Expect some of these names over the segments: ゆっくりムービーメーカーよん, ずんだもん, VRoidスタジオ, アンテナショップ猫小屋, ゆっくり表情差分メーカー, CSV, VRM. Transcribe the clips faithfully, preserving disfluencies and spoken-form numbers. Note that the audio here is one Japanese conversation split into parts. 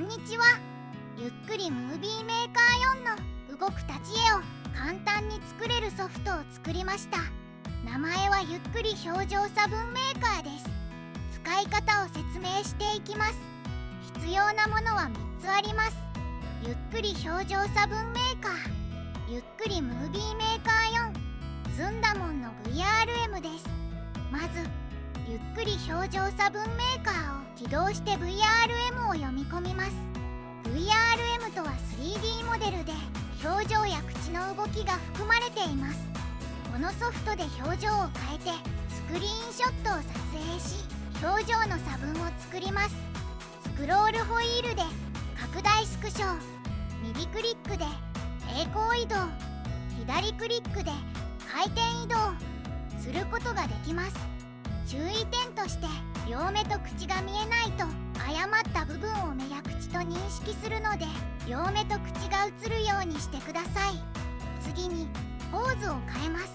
んにちは。ゆっくりムービーメーカーよんの動く立ち絵を簡単に作れるソフトを作りました。名前はゆっくり表情差分メーカーです。使い方を説明していきます。必要なものはみっつあります。ゆっくり表情差分メーカー、ゆっくりムービーメーカーよん、ずんだもんの ブイアールエム です。まずゆっくり表情差分メーカーを起動して ブイアールエム を読み込みます。 ブイアールエム とは スリーディー モデルで表情や口の動きが含まれています。このソフトで表情を変えてスクリーンショットを撮影し、表情の差分を作ります。スクロールホイールで拡大スクショ、右クリックで平行移動、左クリックで回転移動することができます。注意点として、両目と口が見えないと誤った部分を目や口と認識するので、両目と口が映るようにしてください。次にポーズを変えます。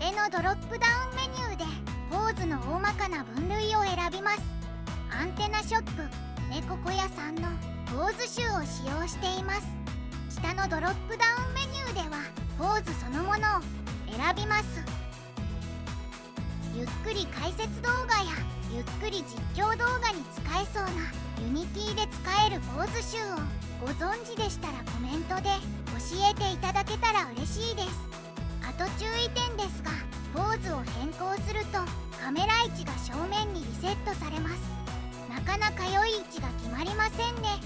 絵のドロップダウンメニューでポーズの大まかな分類を選びます。アンテナショップ猫小屋さんのポーズ集を使用しています。下のドロップダウンメニューではポーズそのものを選びます。ゆっくり解説動画やゆっくり実況動画に使えそうなユニティで使えるポーズ集をご存知でしたらコメントで教えていただけたら嬉しいです。あと注意点ですが、ポーズを変更するとカメラ位置が正面にリセットされます。なかなか良い位置が決まりませんね。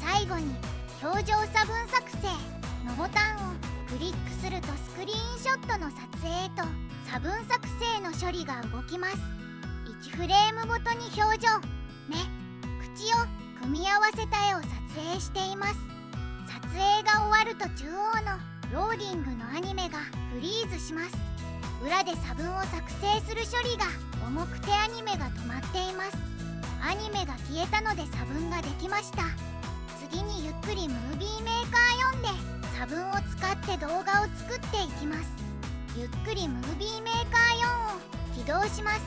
最後に表情差分作成のボタンをクリックするとスクリーンショットの撮影と差分作成の処理が動きます。いちフレームごとに表情、目、口を組み合わせた絵を撮影しています。撮影が終わると中央のローディングのアニメがフリーズします。裏で差分を作成する処理が重くてアニメが止まっています。アニメが消えたので差分ができました。次にゆっくりムービーメーカーよんで差分を使って動画を作っていきます。ゆっくりムービーメーカーよんを起動します。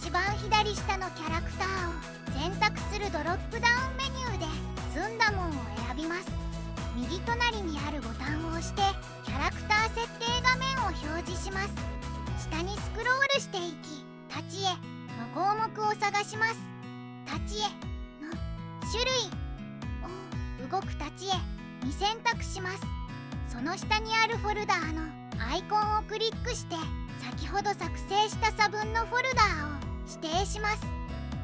一番左下のキャラクターを選択するドロップダウンメニューでずんだもんを選びます。右隣にあるボタンを押してキャラクター設定画面を表示します。下にスクロールしていき、立ち絵の項目を探します。立ち絵の種類を動く立ち絵に選択します。その下にあるフォルダーのアイコンをクリックして、先ほど作成した差分のフォルダーを指定します。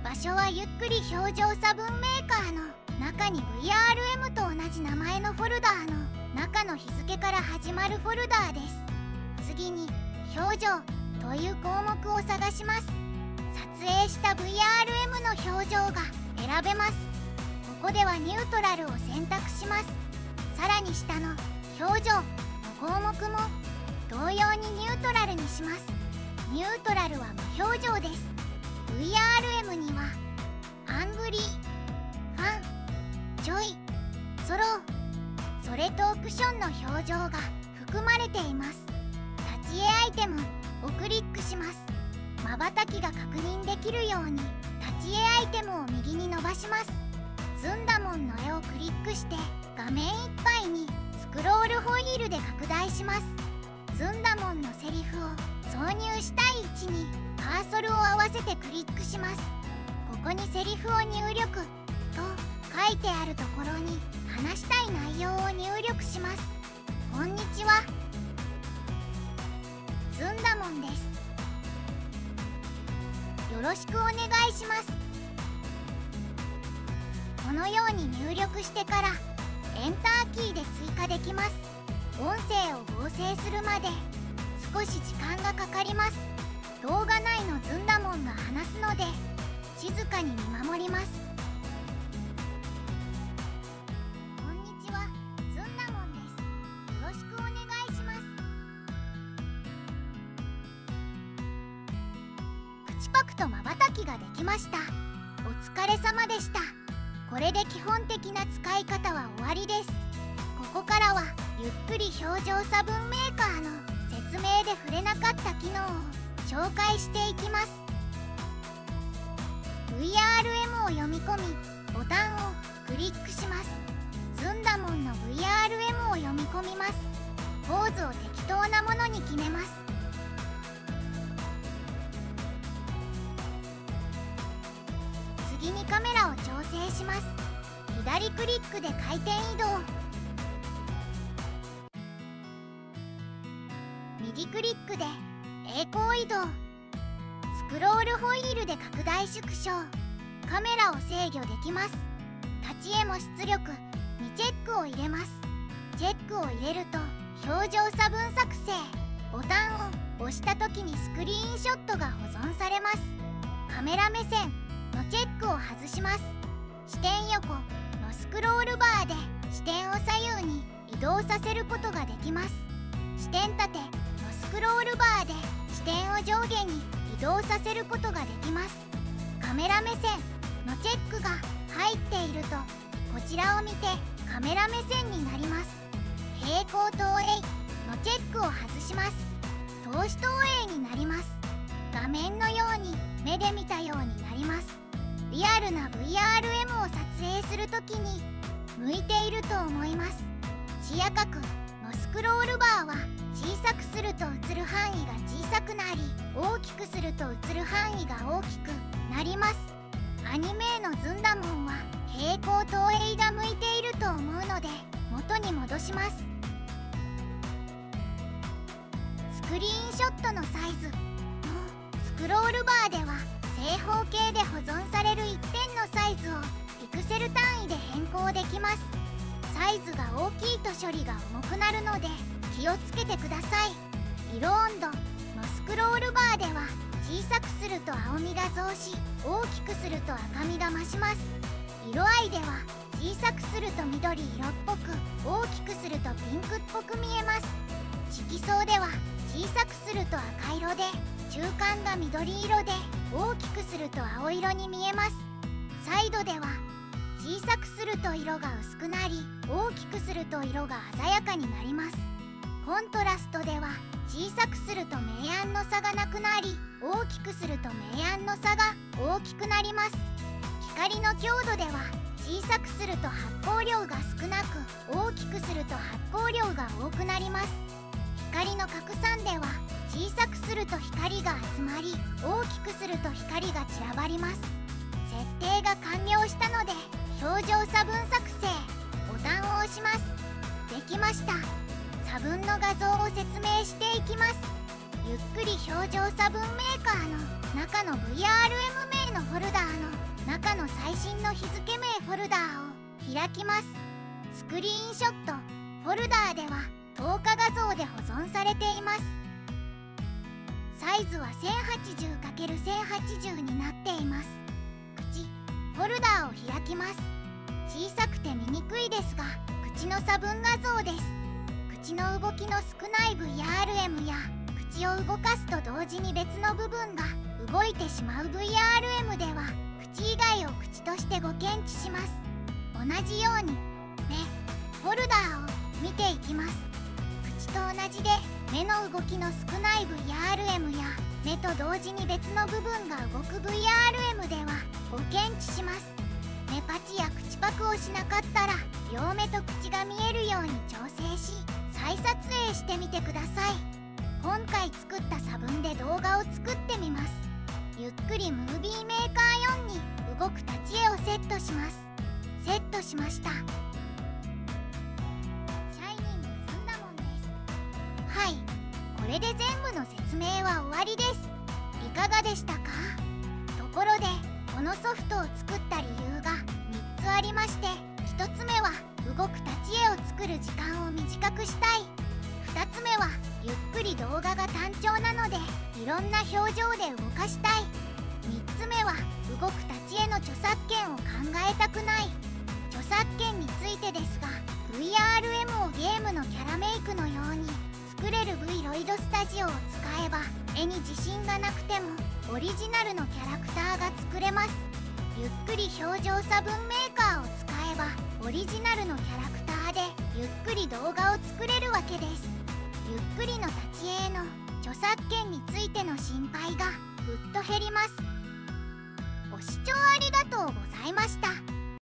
場所はゆっくり表情差分メーカーの中に ブイアールエム と同じ名前のフォルダーの中の日付から始まるフォルダーです。次に「表情」という項目を探します。撮影した ブイアールエム の表情が選べます。ここではニュートラルを選択します。さらに下の「表情」の項目も同様にニュートラルにします。ニュートラルは無表情です。 ブイアールエム にはアングリー、ファン、ちょい、ソロー、それとオプションの表情が含まれています。立ち絵アイテムをクリックします。まばたきが確認できるように立ち絵アイテムを右に伸ばします。ずんだもんの絵をクリックして画面いっぱいにスクロールホイールで拡大します。ずんだもんのセリフを挿入したい位置にカーソルを合わせてクリックします。ここにセリフを入力と書いてあるところに話したい内容を入力します。こんにちは、ずんだもんです。よろしくお願いします。このように入力してからエンターキーで追加できます。音声を合成するまで少し時間がかかります。動画内のずんだもんが話すので静かに見守ります。口パクとまばたきができました。お疲れ様でした。これで基本的な使い方は終わりです。ここからはゆっくり表情差分メーカーの説明で触れなかった機能を紹介していきます。 ブイアールエム を読み込み、ボタンをクリッポーズを適当なものに決めます。次にカメラを調整します。左クリックで回転移動、右クリックで平行移動、スクロールホイールで拡大縮小、カメラを制御できます。立ち絵も出力にチェックを入れます。チェックを入れると表情差分作成、ボタンを押した時にスクリーンショットが保存されます。カメラ目線のチェックを外します。視点横のスクロールバーで視点を左右に移動させることができます。視点立てのスクロールバーで視点を上下に移動させることができます。カメラ目線のチェックが入っているとこちらを見てカメラ目線になります。平行投影のチェックを外します。透視投影になります。画面のように目で見たようになります。リアルな ブイアールエム を撮影するときに向いていると思います。視野角のスクロールバーは小さくすると映る範囲が小さくなり、大きくすると映る範囲が大きくなります。アニメのずんだもんは平行投影が向いていると思うので元に戻します。スクリーンショットのサイズのスクロールバーでは正方形で保存される一点のサイズをピクセル単位で変更できます。サイズが大きいと処理が重くなるので気をつけてください。色温度のスクロールバーでは小さくすると青みが増し、大きくすると赤みが増します。色合いでは小さくすると緑色っぽく、大きくするとピンクっぽく見えます。色相では小さくすると赤色で、中間が緑色で、大きくすると青色に見えます。彩度では小さくすると色が薄くなり、大きくすると色が鮮やかになります。コントラストでは小さくすると明暗の差がなくなり、大きくすると明暗の差が大きくなります。光の強度では小さくすると発光量が少なく、大きくすると発光量が多くなります。光の拡散では小さくすると光が集まり、大きくすると光が散らばります。設定が完了したので表情差分作成ボタンを押します。できました。差分の画像を説明していきます。ゆっくり表情差分メーカーの中の ブイアールエム 名のフォルダーの中の最新の日付名フォルダーを開きます。スクリーンショットフォルダーでは透過画像で保存されています。サイズは せんはちじゅうかけるせんはちじゅう になっています。口フォルダーを開きます。小さくて見にくいですが口の差分画像です。口の動きの少ない ブイアールエム や口を動かすと同時に別の部分が動いてしまう ブイアールエム では口以外を口としてご検知します。同じように目フォルダーを見ていきます。口と同じで目の動きの少ない ブイアールエム や目と同時に別の部分が動く ブイアールエム ではご検知します。目パチや口パクをしなかったら両目と口が見えるように調整し再撮影してみてください。今回作った差分で動画を作ってみます。ゆっくりムービーメーカーよんに動く立ち絵をセットします。セットしました。シャイニングずんだもんです。はい、これで全部の説明は終わりです。いかがでしたか？ところでこのソフトを作った理由がみっつありまして、ひとつめは動く立ち絵を作る時間を短くしたい、ふたつめはゆっくり動画が単調なのでいろんな表情で動かしたい、みっつめは動く立ち絵の著作権を考えたくない。著作権についてですが ブイアールエム をゲームのキャラメイクのように作れる V ロイドスタジオを使えば絵に自信がなくてもオリジナルのキャラクターが作れます。ゆっくり表情差分メーカーを使えばオリジナルのキャラクターでゆっくり動画を作れるわけです。ゆっくりの立ち絵の著作権についての心配がぐっと減ります。ご視聴ありがとうございました。